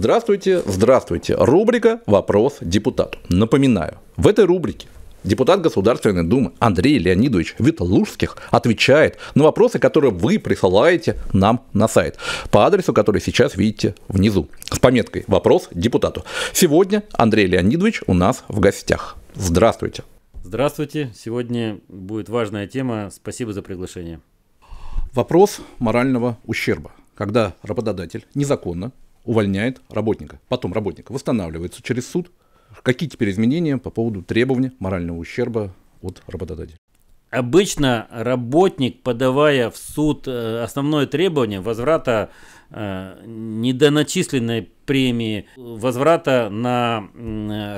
Здравствуйте, здравствуйте. Рубрика «Вопрос депутату». Напоминаю, в этой рубрике депутат Государственной Думы Андрей Леонидович Ветлужских отвечает на вопросы, которые вы присылаете нам на сайт по адресу, который сейчас видите внизу, с пометкой «Вопрос депутату». Сегодня Андрей Леонидович у нас в гостях. Здравствуйте. Здравствуйте. Сегодня будет важная тема. Спасибо за приглашение. Вопрос морального ущерба. Когда работодатель незаконно увольняет работника, потом работник восстанавливается через суд. Какие теперь изменения по поводу требований морального ущерба от работодателя? Обычно работник, подавая в суд основное требование возврата недоначисленной премии, возврата на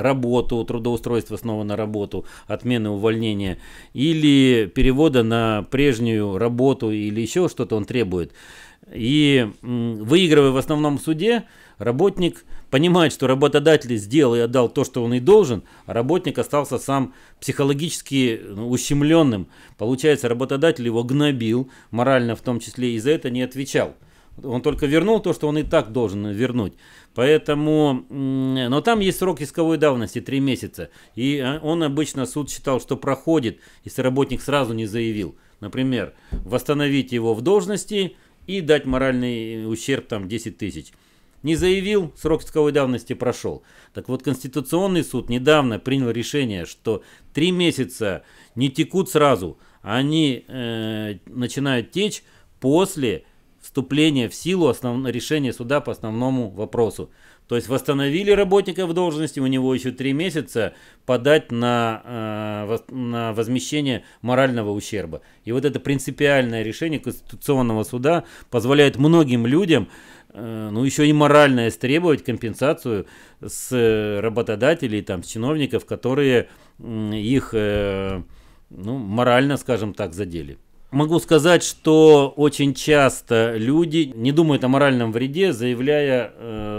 работу, трудоустройства снова на работу, отмены увольнения или перевода на прежнюю работу или еще что-то он требует. И выигрывая в основном суде, работник понимает, что работодатель сделал и отдал то, что он и должен, а работник остался сам психологически ущемленным. Получается, работодатель его гнобил, морально в том числе, и за это не отвечал. Он только вернул то, что он и так должен вернуть. Поэтому, но там есть срок исковой давности 3 месяца. И он обычно, суд считал, что проходит, если работник сразу не заявил. Например, восстановить его в должности и дать моральный ущерб там 10 тысяч. Не заявил, срок исковой давности прошел. Так вот, Конституционный суд недавно принял решение, что 3 месяца не текут сразу, они начинают течь после вступления в силу решения суда по основному вопросу. То есть восстановили работника в должности, у него еще 3 месяца подать на возмещение морального ущерба. И вот это принципиальное решение Конституционного суда позволяет многим людям, ну еще и морально истребовать компенсацию с работодателей, там, с чиновников, которые их морально, скажем так, задели. Могу сказать, что очень часто люди не думают о моральном вреде, заявляя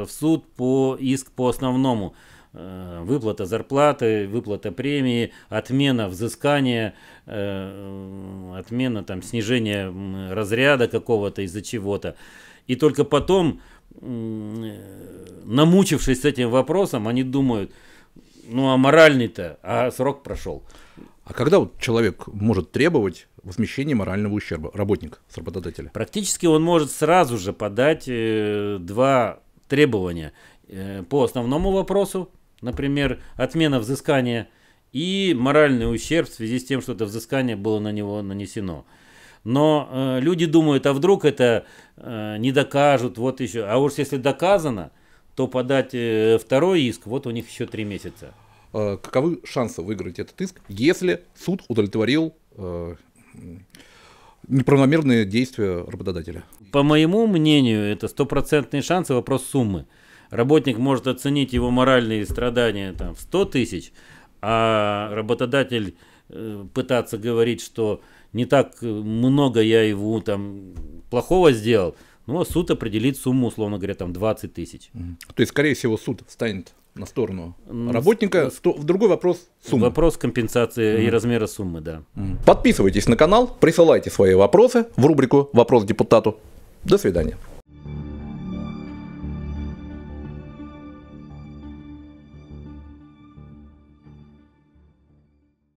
в суд по иск по основному. Выплата зарплаты, выплата премии, отмена взыскания, отмена там, снижения разряда какого-то из-за чего-то. И только потом, намучившись с этим вопросом, они думают, ну а моральный-то, а срок прошел. А когда вот человек может требовать возмещения морального ущерба, работник с работодателя? Практически он может сразу же подать 2 требования. По основному вопросу, например, отмена взыскания и моральный ущерб в связи с тем, что это взыскание было на него нанесено. Но люди думают, а вдруг это не докажут, вот еще. А уж если доказано, то подать второй иск, вот у них еще 3 месяца. Каковы шансы выиграть этот иск, если суд удовлетворил неправомерные действия работодателя? По моему мнению, это стопроцентные шансы, вопрос суммы. Работник может оценить его моральные страдания там, в 100 тысяч, а работодатель пытаться говорить, что не так много я его там, плохого сделал, но суд определит сумму, условно говоря, там 20 тысяч. То есть, скорее всего, суд встанет на сторону работника. Другой вопрос – сумма. Вопрос компенсации и размера суммы, да. Подписывайтесь на канал, присылайте свои вопросы в рубрику «Вопрос депутату». До свидания.